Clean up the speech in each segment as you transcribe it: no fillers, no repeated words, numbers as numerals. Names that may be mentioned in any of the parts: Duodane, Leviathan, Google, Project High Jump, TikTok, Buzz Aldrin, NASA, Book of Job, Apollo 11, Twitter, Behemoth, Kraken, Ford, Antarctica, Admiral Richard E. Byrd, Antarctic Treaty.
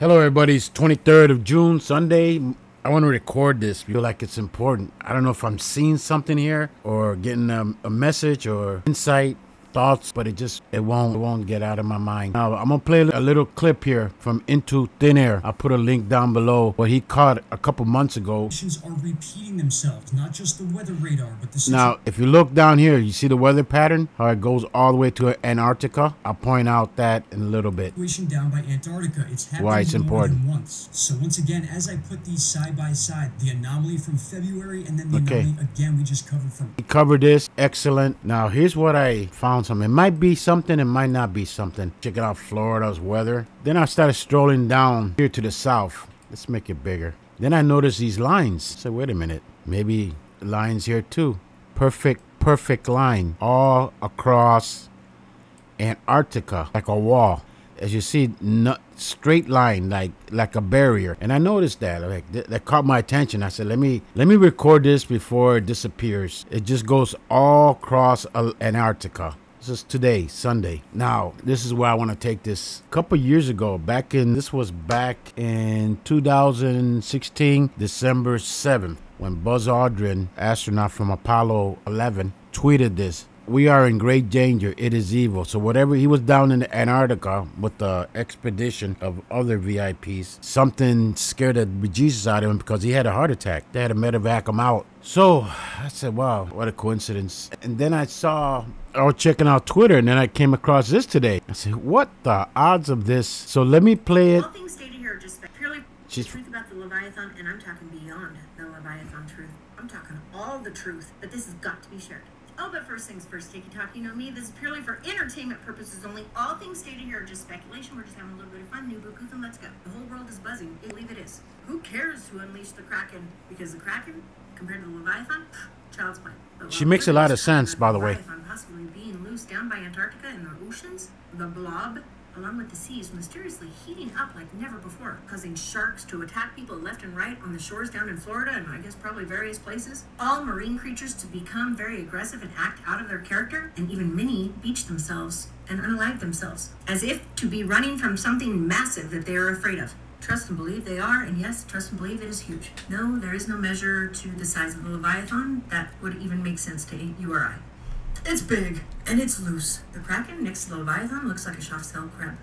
Hello everybody, it's 23rd of June, Sunday. I want to record this, feel like it's important. I don't know if I'm seeing something here or getting a message or insight, thoughts, but it won't get out of my mind. Now, I'm going to play a little clip here from Into Thin Air. I'll put a link down below what he caught a couple months ago. Missions are repeating themselves, not just the weather radar, but the... Now, if you look down here, you see the weather pattern, how it goes all the way to Antarctica. I'll point out that in a little bit. Situation down by Antarctica, it's happening why it's important. Once. So once again, as I put these side by side, the anomaly from February and then the anomaly again we just covered from... He covered this, excellent. Now, here's what I found something. It might be something, it might not be something. Check out Florida's weather. Then I started strolling down here to the south. Let's make it bigger. Then I noticed these lines. So wait a minute, maybe lines here too. Perfect line all across Antarctica, like a wall. As you see, straight line, like a barrier. And I noticed that, like that caught my attention. I said, let me record this before it disappears. It just goes all across Antarctica. This is today, Sunday. Now, this is where I want to take this. A couple years ago, back in 2016, December 7th, when Buzz Aldrin, astronaut from Apollo 11, tweeted this. We are in great danger. It is evil. So whatever, he was down in Antarctica with the expedition of other VIPs. Something scared the bejesus out of him because he had a heart attack. They had to medevac him out. So I said, wow, what a coincidence. And then I was checking out Twitter, and then I came across this today. I said, what the odds of this? So let me play it. All things stated here are just purely the truth about the Leviathan, and I'm talking beyond the Leviathan truth. I'm talking all the truth, but this has got to be shared. Oh, but first things first, Tiki Talk, you know me, this is purely for entertainment purposes only. All things stated here are just speculation. We're just having a little bit of fun, new book, and let's go. The whole world is buzzing, I believe it is. Who cares who unleashed the Kraken? Because the Kraken, compared to the Leviathan, child's play. She makes a lot of sense, by the way. Leviathan possibly being loose down by Antarctica in the oceans, the blob, along with the seas, mysteriously heating up like never before, causing sharks to attack people left and right on the shores down in Florida and I guess probably various places. All marine creatures to become very aggressive and act out of their character, and even many beach themselves and unalive themselves, as if to be running from something massive that they are afraid of. Trust and believe they are, and yes, trust and believe it is huge. No, there is no measure to the size of the Leviathan that would even make sense to you or I. It's big, and it's loose. The Kraken next to the Leviathan looks like a soft-shell crab.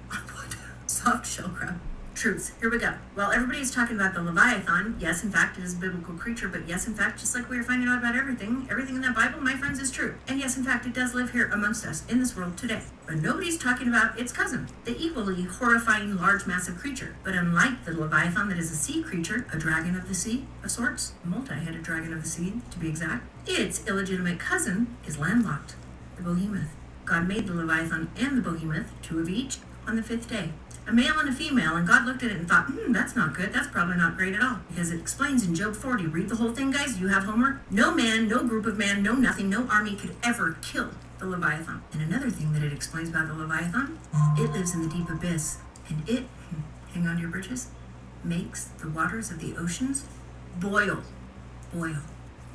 Soft-shell crab. Truths. Here we go. Well, everybody's talking about the Leviathan. Yes, in fact, it is a biblical creature, but yes, in fact, just like we are finding out about everything in that Bible, my friends, is true. And yes, in fact, it does live here amongst us in this world today. But nobody's talking about its cousin, the equally horrifying large, massive creature. But unlike the Leviathan that is a sea creature, a dragon of the sea of sorts, multi-headed dragon of the sea, to be exact, its illegitimate cousin is landlocked, the Behemoth. God made the Leviathan and the Behemoth, two of each, on the fifth day. A male and a female, and God looked at it and thought, that's not good, that's probably not great at all. Because it explains in Job 40, read the whole thing, guys, you have homework. No man, no group of man, no nothing, no army could ever kill the Leviathan. And another thing that it explains about the Leviathan, it lives in the deep abyss, and it, hang on to your britches, makes the waters of the oceans boil. Boil.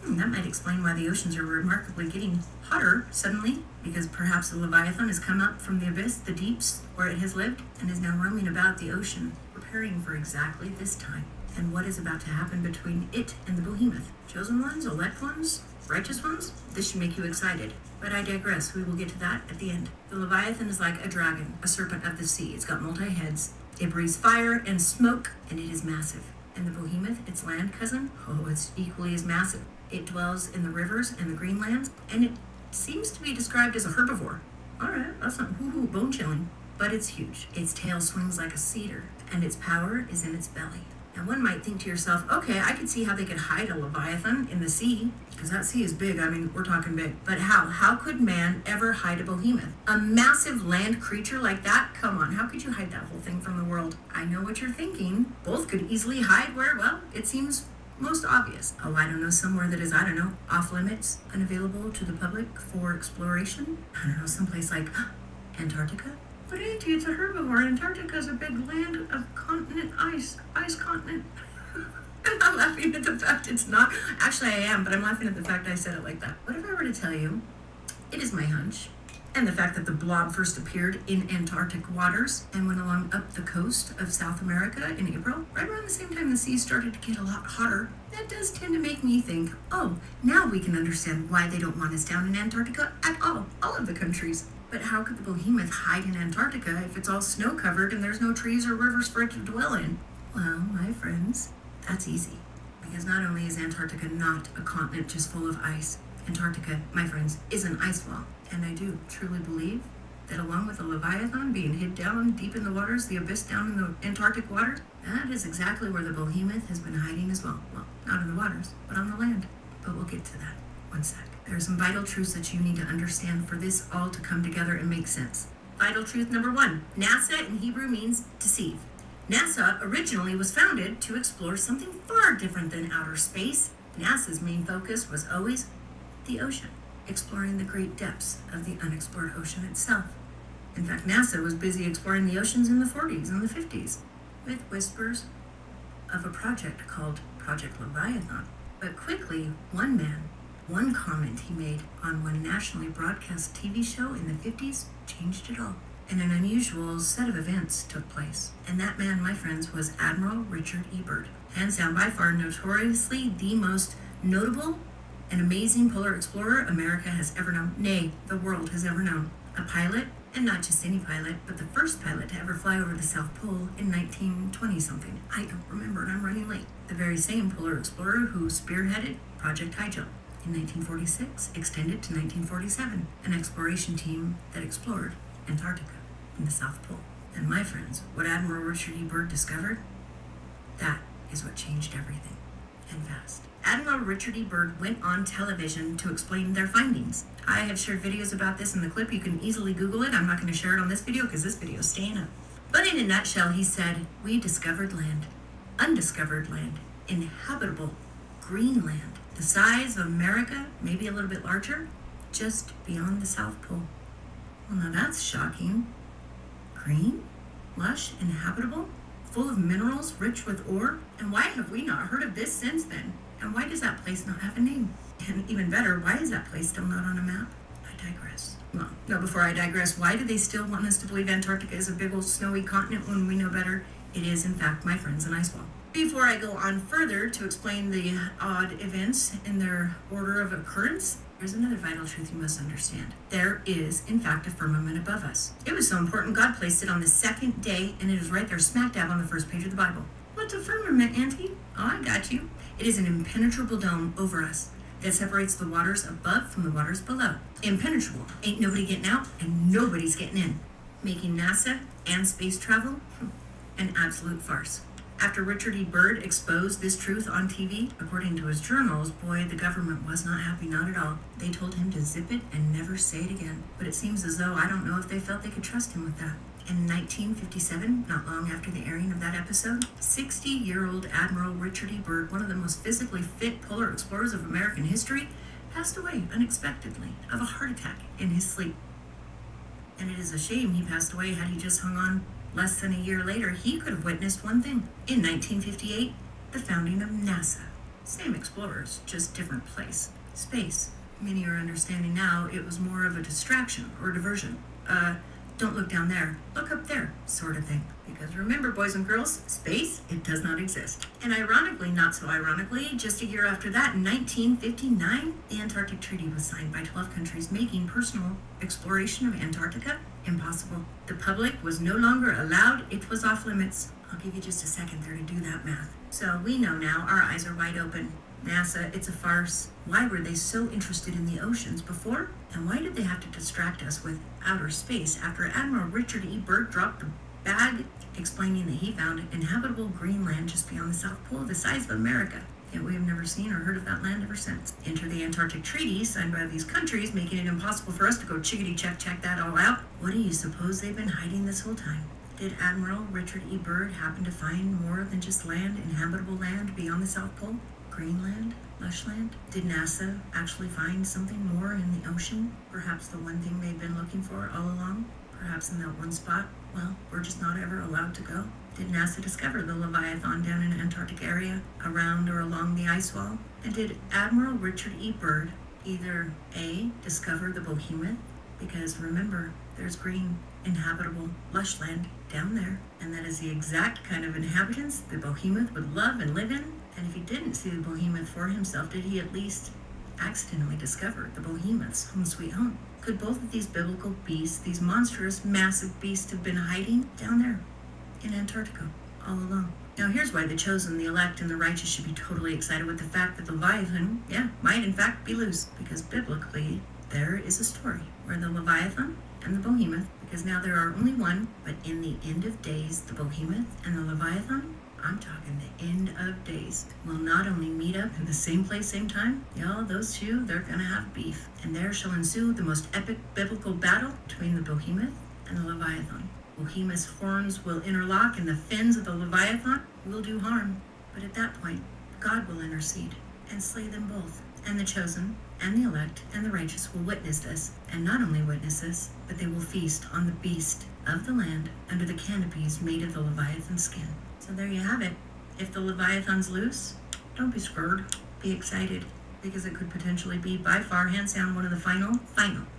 That might explain why the oceans are remarkably getting hotter suddenly, because perhaps the Leviathan has come up from the abyss, the deeps, where it has lived, and is now roaming about the ocean, preparing for exactly this time, and what is about to happen between it and the Behemoth. Chosen ones, elect ones, righteous ones, this should make you excited. But I digress, we will get to that at the end. The Leviathan is like a dragon, a serpent of the sea. It's got multi-heads, it breathes fire and smoke, and it is massive. And the Behemoth, its land cousin, oh, it's equally as massive. It dwells in the rivers and the green lands, and it seems to be described as a herbivore. All right, that's not woo-hoo, bone-chilling, but it's huge. Its tail swings like a cedar, and its power is in its belly. Now, one might think to yourself, okay, I could see how they could hide a Leviathan in the sea, because that sea is big. I mean, we're talking big. But how? How could man ever hide a Behemoth? A massive land creature like that? Come on, how could you hide that whole thing from the world? I know what you're thinking. Both could easily hide where, well, it seems most obvious. Oh, I don't know, somewhere that is, I don't know, off limits, unavailable to the public for exploration. I don't know, someplace like Antarctica. But ain't it's a herbivore. Antarctica's a big land of continent ice continent. I'm not laughing at the fact it's not. Actually, I am, but I'm laughing at the fact I said it like that. What if I were to tell you, it is my hunch and the fact that the blob first appeared in Antarctic waters and went along up the coast of South America in April, right around the same time the sea started to get a lot hotter, that does tend to make me think, oh, now we can understand why they don't want us down in Antarctica at all of the countries. But how could the behemoth hide in Antarctica if it's all snow-covered and there's no trees or rivers for it to dwell in? Well, my friends, that's easy. Because not only is Antarctica not a continent just full of ice, Antarctica, my friends, is an ice wall. And I do truly believe that along with the Leviathan being hid down deep in the waters, the abyss down in the Antarctic waters, that is exactly where the behemoth has been hiding as well. Well, not in the waters, but on the land. But we'll get to that. One sec. There are some vital truths that you need to understand for this all to come together and make sense. Vital truth number one, NASA in Hebrew means deceive. NASA originally was founded to explore something far different than outer space. NASA's main focus was always the ocean, exploring the great depths of the unexplored ocean itself. In fact, NASA was busy exploring the oceans in the 40s and the 50s with whispers of a project called Project Leviathan. But quickly, one man, one comment he made on one nationally broadcast TV show in the 50s changed it all. And an unusual set of events took place. And that man, my friends, was Admiral Richard E. Byrd. Hands down, by far, notoriously the most notable and amazing polar explorer America has ever known. Nay, the world has ever known. A pilot, and not just any pilot, but the first pilot to ever fly over the South Pole in 1920-something. I don't remember, and I'm running late. The very same polar explorer who spearheaded Project High Jump. In 1946, extended to 1947, an exploration team that explored Antarctica and the South Pole. And my friends, what Admiral Richard E. Byrd discovered, that is what changed everything, and fast. Admiral Richard E. Byrd went on television to explain their findings. I have shared videos about this in the clip. You can easily Google it. I'm not going to share it on this video because this video is staying up. But in a nutshell, he said, we discovered land, undiscovered land, inhabitable Greenland, the size of America, maybe a little bit larger, just beyond the South Pole. Well, now that's shocking. Green, lush, and habitable, full of minerals, rich with ore. And why have we not heard of this since then? And why does that place not have a name? And even better, why is that place still not on a map? I digress. Well, no, before I digress, why do they still want us to believe Antarctica is a big old snowy continent when we know better? It is, in fact, my friends, an ice wall. Before I go on further to explain the odd events in their order of occurrence, there's another vital truth you must understand. There is, in fact, a firmament above us. It was so important God placed it on the second day, and it is right there smack dab on the first page of the Bible. What's a firmament, Auntie? Oh, I got you. It is an impenetrable dome over us that separates the waters above from the waters below. Impenetrable. Ain't nobody getting out, and nobody's getting in. Making NASA and space travel an absolute farce. After Richard E. Byrd exposed this truth on TV, according to his journals, boy, the government was not happy, not at all. They told him to zip it and never say it again. But it seems as though I don't know if they felt they could trust him with that. In 1957, not long after the airing of that episode, 60-year-old Admiral Richard E. Byrd, one of the most physically fit polar explorers of American history, passed away unexpectedly of a heart attack in his sleep. And it is a shame he passed away. Had he just hung on less than a year later, he could have witnessed one thing. In 1958, the founding of NASA. Same explorers, just different place. Space. Many are understanding now it was more of a distraction or diversion. Don't look down there, look up there, sort of thing. Because remember, boys and girls, space, it does not exist. And ironically, not so ironically, just a year after that, in 1959, the Antarctic Treaty was signed by 12 countries, making personal exploration of Antarctica impossible. The public was no longer allowed, it was off limits. I'll give you just a second there to do that math. So we know now, our eyes are wide open. NASA, it's a farce. Why were they so interested in the oceans before? And why did they have to distract us with outer space after Admiral Richard E. Byrd dropped the bag explaining that he found inhabitable Greenland just beyond the South Pole, the size of America? Yet we have never seen or heard of that land ever since. Enter the Antarctic Treaty signed by these countries, making it impossible for us to go chickadee check that all out. What do you suppose they've been hiding this whole time? Did Admiral Richard E. Byrd happen to find more than just land, inhabitable land beyond the South Pole? Greenland? Lush land? Did NASA actually find something more in the ocean? Perhaps the one thing they've been looking for all along? Perhaps in that one spot? Well, we're just not ever allowed to go. Did NASA discover the Leviathan down in the Antarctic area, around or along the ice wall? And did Admiral Richard E. Byrd either A, discover the behemoth, because remember, there's green, inhabitable, lush land down there, and that is the exact kind of inhabitants the Behemoth would love and live in. And if he didn't see the Behemoth for himself, did he at least accidentally discover the Behemoth's home sweet home? Could both of these biblical beasts, these monstrous, massive beasts, have been hiding down there in Antarctica all along? Now here's why the chosen, the elect, and the righteous should be totally excited with the fact that the Leviathan, might in fact be loose. Because biblically, there is a story where the Leviathan and the Behemoth, because now there are only one, but in the end of days, the Behemoth and the Leviathan, I'm talking the end of days, will not only meet up in the same place, same time, y'all, those two, they're gonna have beef. And there shall ensue the most epic biblical battle between the Behemoth and the Leviathan. Behemoth's horns will interlock and the fins of the Leviathan will do harm. But at that point, God will intercede and slay them both. And the chosen and the elect and the righteous will witness this. And not only witness this, but they will feast on the beast of the land under the canopies made of the Leviathan's skin. So there you have it. If the Leviathan's loose, don't be scared. Be excited, because it could potentially be, by far, hands down, one of the final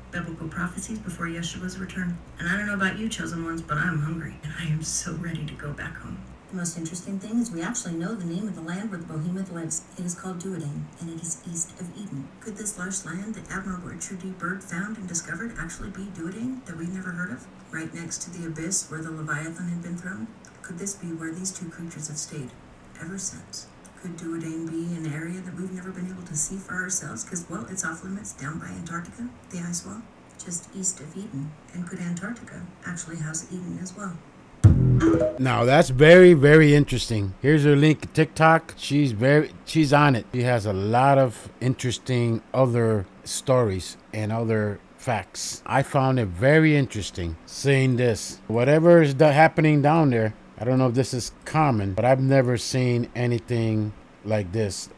biblical prophecies before Yeshua's return. And I don't know about you, chosen ones, but I'm hungry, and I am so ready to go back home. The most interesting thing is we actually know the name of the land where the Behemoth lives. It is called Duodane, and it is east of Eden. Could this lush land that Admiral Richard E. Byrd found and discovered actually be Duodane that we've never heard of? Right next to the abyss where the Leviathan had been thrown? Could this be where these two creatures have stayed ever since? Could Duodane be an area that we've never been able to see for ourselves because, well, it's off limits down by Antarctica, the ice wall, just east of Eden? And could Antarctica actually house Eden as well? Now that's very, very interesting. Here's her link, TikTok. She's on it. She has a lot of interesting other stories and other facts. I found it very interesting seeing this. Whatever is happening down there, I don't know if this is common, but I've never seen anything like this